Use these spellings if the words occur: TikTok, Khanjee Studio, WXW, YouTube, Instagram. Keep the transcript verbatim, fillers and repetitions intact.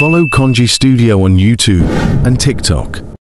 Follow Khanjee Studio on YouTube and TikTok.